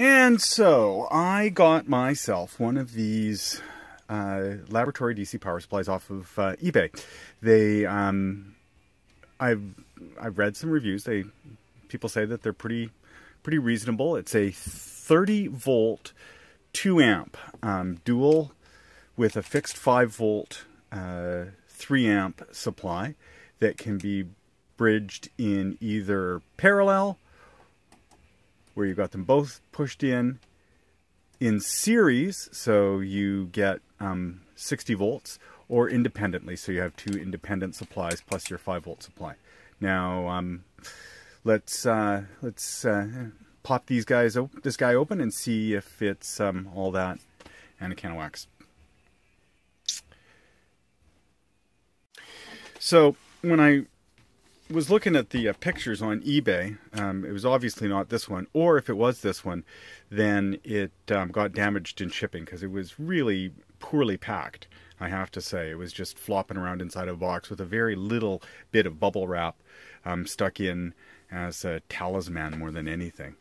And so I got myself one of these laboratory DC power supplies off of eBay. They, I've read some reviews. People say that they're pretty reasonable. It's a 30-volt, 2-amp dual with a fixed 5-volt, 3-amp supply that can be bridged in either parallel, where you've got them both pushed in series, so you get 60 volts, or independently, so you have two independent supplies plus your 5-volt supply. Now let's pop these guys this guy open and see if it's all that and a can of wax. So when I was looking at the pictures on eBay, it was obviously not this one, or if it was this one, then it got damaged in shipping because it was really poorly packed, I have to say. It was just flopping around inside a box with a very little bit of bubble wrap stuck in as a talisman more than anything.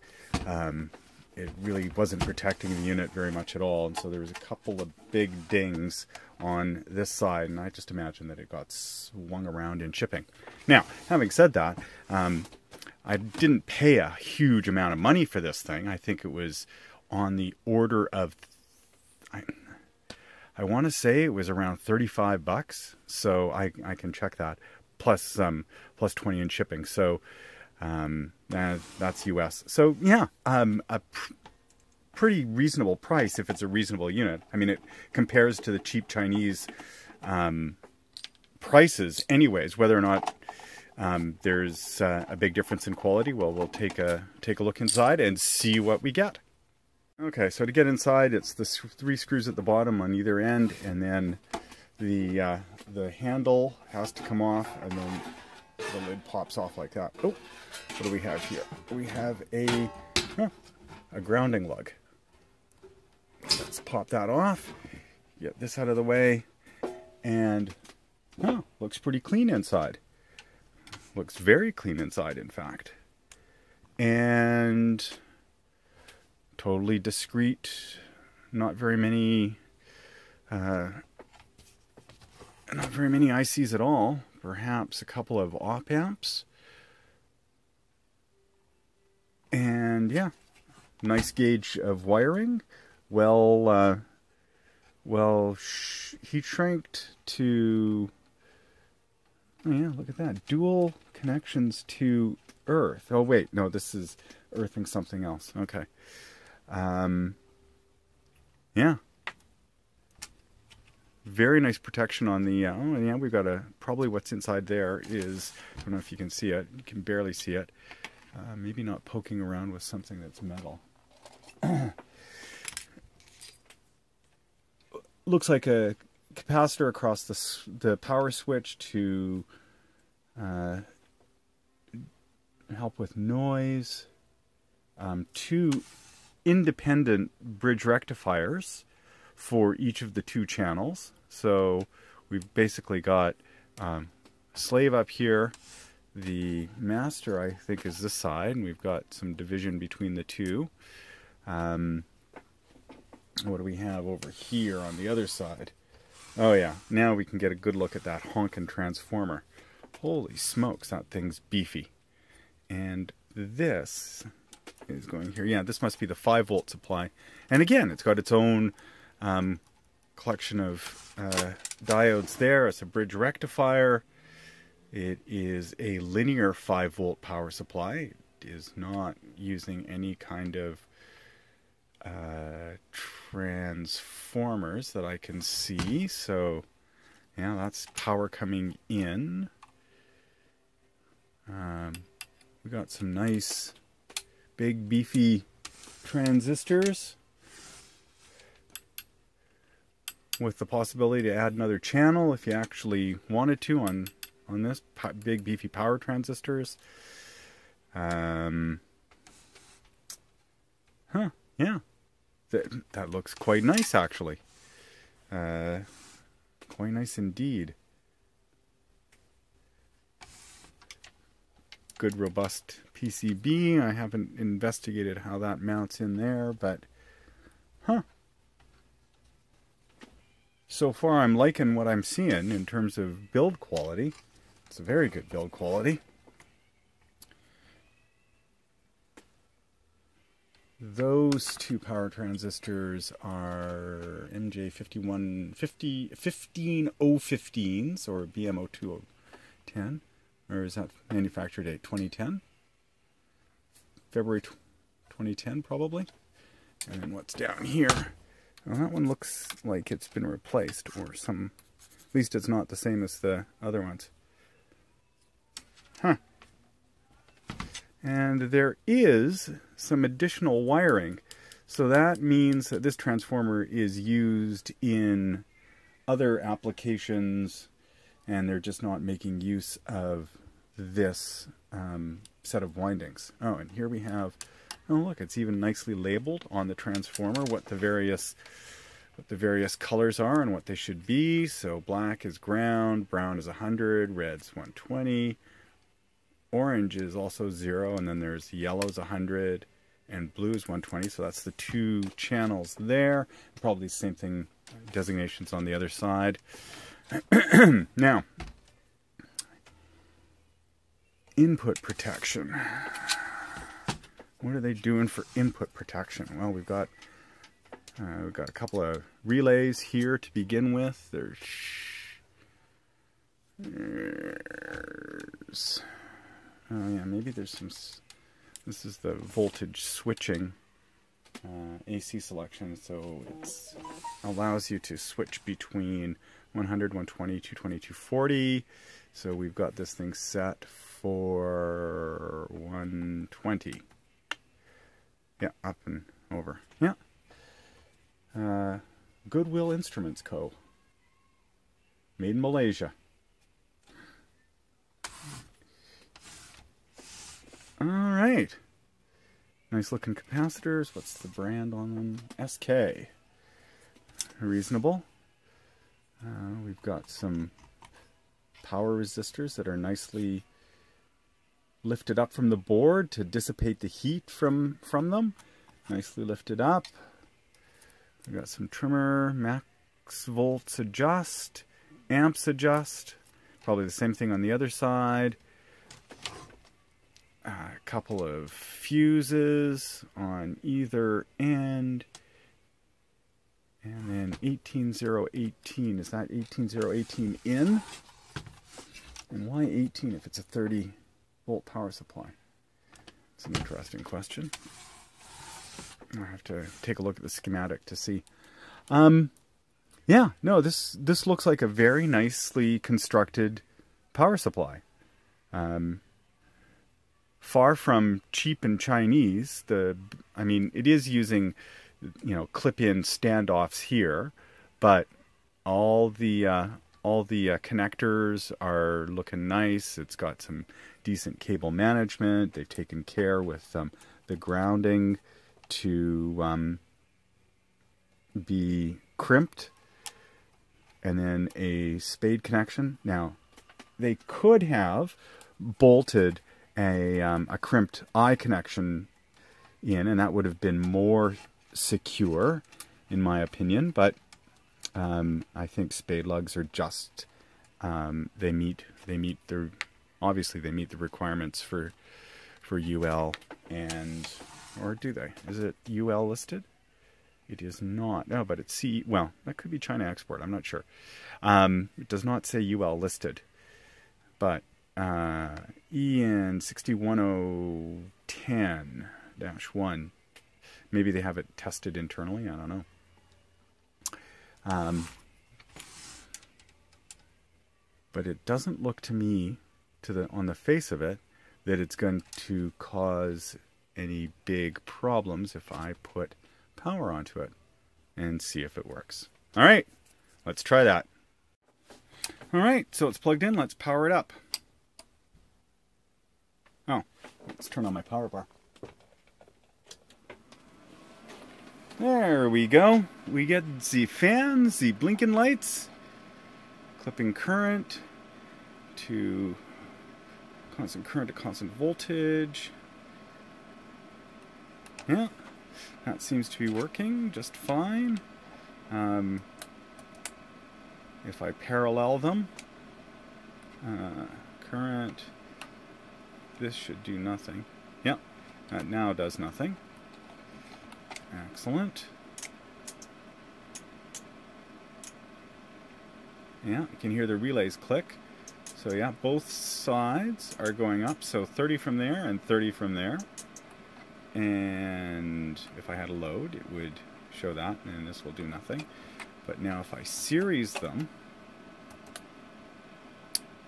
It really wasn't protecting the unit very much at all, and so there was a couple of big dings on this side, and I just imagine that it got swung around in shipping. Now, having said that, I didn't pay a huge amount of money for this thing. I think it was on the order of, I want to say it was around 35 bucks, so I can check that, plus 20 in shipping. So that's US. So yeah, a pretty reasonable price if it's a reasonable unit. I mean, it compares to the cheap Chinese prices anyways. Whether or not there's a big difference in quality, well, we'll take a look inside and see what we get. Okay, so to get inside, it's the three screws at the bottom on either end, and then the handle has to come off, and then the lid pops off like that. Oh, what do we have here? We have a grounding lug. Let's pop that off, get this out of the way, and oh, looks pretty clean inside. Looks very clean inside, in fact. And totally discreet, not very many ICs at all. Perhaps a couple of op amps. And yeah, nice gauge of wiring. Well, heat shrinked to, oh yeah, look at that. Dual connections to earth. Oh wait, no, this is earthing something else. Okay. Yeah. Very nice protection on the, oh yeah, we've got a, probably what's inside there is, I don't know if you can see it, you can barely see it, maybe not poking around with something that's metal. Looks like a capacitor across the power switch to help with noise, two independent bridge rectifiers for each of the two channels. So we've basically got slave up here, the master I think is this side, and we've got some division between the two. What do we have over here on the other side? Oh yeah, now we can get a good look at that honkin' transformer. Holy smokes, that thing's beefy. And this is going here. Yeah, this must be the 5-volt supply. And again, it's got its own collection of diodes there. It's a bridge rectifier. It is a linear 5-volt power supply. It is not using any kind of transformers that I can see. So yeah, that's power coming in. We got some nice big beefy transistors, with the possibility to add another channel if you actually wanted to on this big beefy power transistors. Yeah, that looks quite nice actually. Quite nice indeed. Good robust PCB. I haven't investigated how that mounts in there, but huh. So far I'm liking what I'm seeing in terms of build quality. It's a very good build quality. Those two power transistors are MJ515015s or BMO2010, or is that manufacturer date 2010? February 2010 probably. And then what's down here? Well, that one looks like it's been replaced or some, at least it's not the same as the other ones. Huh. And there is some additional wiring. So that means that this transformer is used in other applications and they're just not making use of this set of windings. Oh, and here we have, oh look, it's even nicely labeled on the transformer what the various colors are and what they should be. So black is ground, brown is 100, red's 120. Orange is also 0, and then there's yellow's 100, and blue is 120, so that's the two channels there. Probably the same thing, designations on the other side. Now, input protection. What are they doing for input protection? Well, we've got a couple of relays here to begin with. There's oh yeah, maybe there's some, this is the voltage switching AC selection, so it allows you to switch between 100, 120, 220, 240, so we've got this thing set for 120. Yeah, up and over. Yeah. Goodwill Instruments Co. Made in Malaysia. Alright, nice looking capacitors. What's the brand on them? SK. Reasonable. We've got some power resistors that are nicely lifted up from the board to dissipate the heat from them. Nicely lifted up. We've got some trimmer, max volts adjust, amps adjust. Probably the same thing on the other side. A couple of fuses on either end, and then 18018, is that 18018 in? And why 18 if it's a 30 volt power supply? It's an interesting question. I have to take a look at the schematic to see. Yeah, no, this looks like a very nicely constructed power supply. Far from cheap and Chinese, I mean, it is using, you know, clip-in standoffs here, but all the connectors are looking nice. It's got some decent cable management. They've taken care with the grounding to be crimped, and then a spade connection. Now, they could have bolted a crimped eye connection in, and that would have been more secure in my opinion, but I think spade lugs are just they meet the requirements for UL, and or do they? Is it UL listed? It is not. No, but it's CE. Well, that could be China export, I'm not sure. It does not say UL listed, but EN 61010-1. Maybe they have it tested internally, I don't know. But it doesn't look to me, on the face of it, that it's going to cause any big problems if I put power onto it and see if it works. All right, let's try that. All right, so it's plugged in, let's power it up. Oh, let's turn on my power bar. There we go. We get the fans, the blinking lights, clipping current to constant voltage. Well, that seems to be working just fine. If I parallel them, current, this should do nothing. Yep, that now does nothing. Excellent. Yeah, you can hear the relays click. So yeah, both sides are going up. So 30 from there and 30 from there. And if I had a load, it would show that, and this will do nothing. But now if I series them,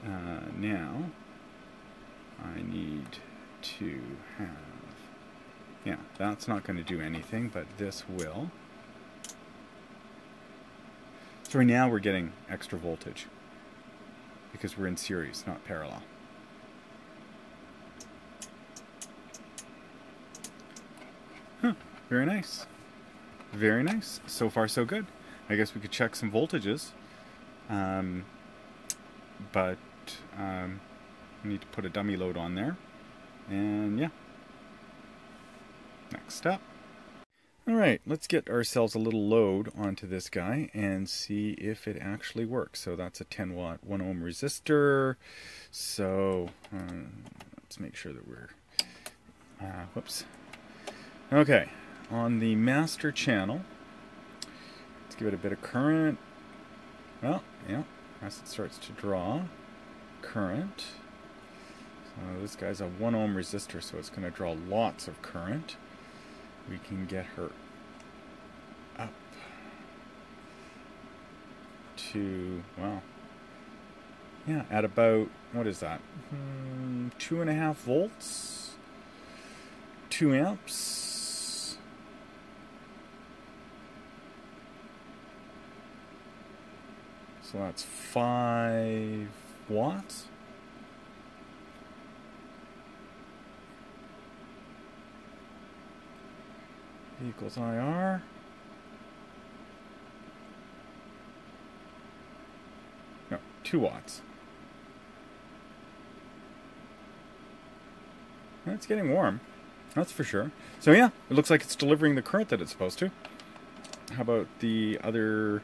now I need to have, yeah, that's not going to do anything, but this will. So right now we're getting extra voltage because we're in series, not parallel. Huh, very nice. Very nice. So far so good. I guess we could check some voltages, but we need to put a dummy load on there, and yeah. Next step. Alright, let's get ourselves a little load onto this guy and see if it actually works. So that's a 10 watt 1 ohm resistor. So let's make sure that we're, whoops. Okay, on the master channel, let's give it a bit of current. Well, yeah, as it starts to draw current. So this guy's a 1 ohm resistor, so it's going to draw lots of current. We can get her up to, well, yeah, at about, what is that? 2.5 volts, 2 amps. So that's 5 watts. Equals IR. No, 2 watts. It's getting warm, that's for sure. So yeah, it looks like it's delivering the current that it's supposed to. How about the other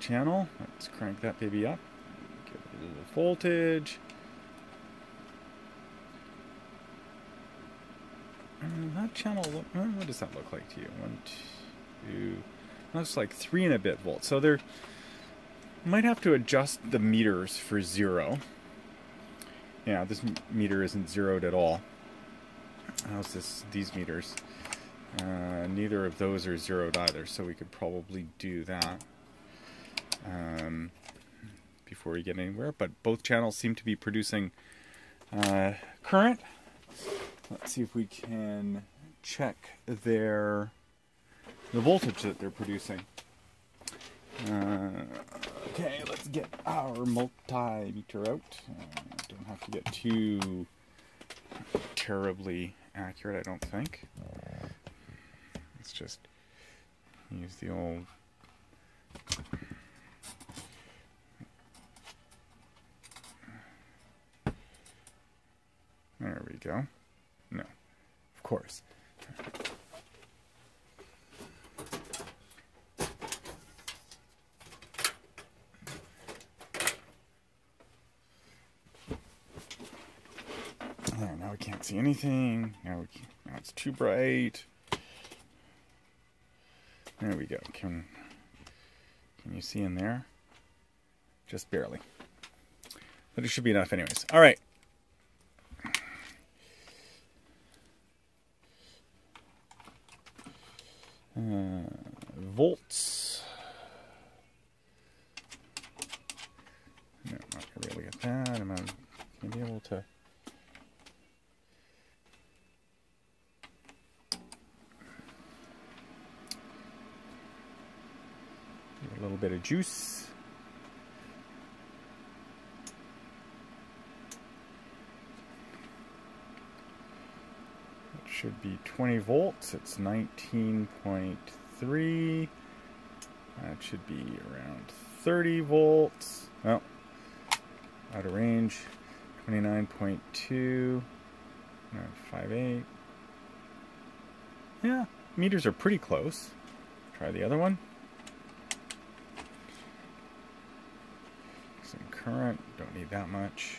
channel? Let's crank that baby up. Give it a little voltage. That channel, what does that look like to you? 1, 2, that's like 3 and a bit volts. So there might have to adjust the meters for zero. Yeah, this meter isn't zeroed at all. How's this? These meters? Neither of those are zeroed either, so we could probably do that before we get anywhere. But both channels seem to be producing current. Let's see if we can check the voltage that they're producing. Okay, let's get our multimeter out. Don't have to get too terribly accurate, I don't think. Let's just use the old... There we go. No, of course. There, now we can't see anything. Now it's too bright. There we go. Can you see in there? Just barely. But it should be enough anyways. All right. Volts. No, I'm not going to be able to get that. I'm going to be able to... Give a little bit of juice. It should be 20 volts. It's 19.3. That should be around 30 volts. Oh, out of range. 29.2, 958. Yeah, meters are pretty close. Try the other one. Some current, don't need that much.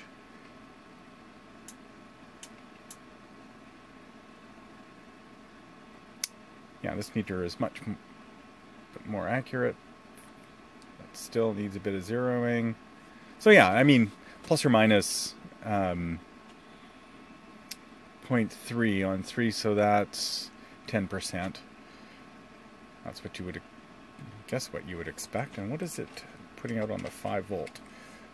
Yeah, this meter is much more accurate. That still needs a bit of zeroing. So yeah, I mean, plus or minus 0.3 on 3, so that's 10%. That's what you would guess, what you would expect. And what is it putting out on the 5-volt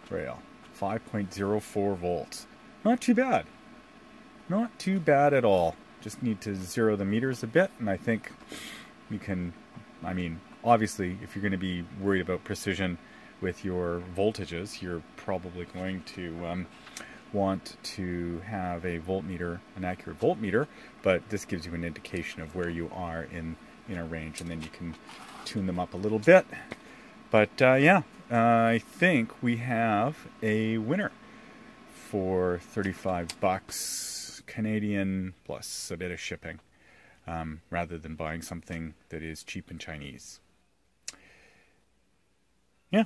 rail? 5.04 volts. Not too bad. Not too bad at all. Just need to zero the meters a bit, and I think you can, I mean, obviously, if you're going to be worried about precision with your voltages, you're probably going to want to have a voltmeter, an accurate voltmeter, but this gives you an indication of where you are in a range, and then you can tune them up a little bit. But yeah, I think we have a winner for $35. Canadian plus a bit of shipping, rather than buying something that is cheap in Chinese. Yeah,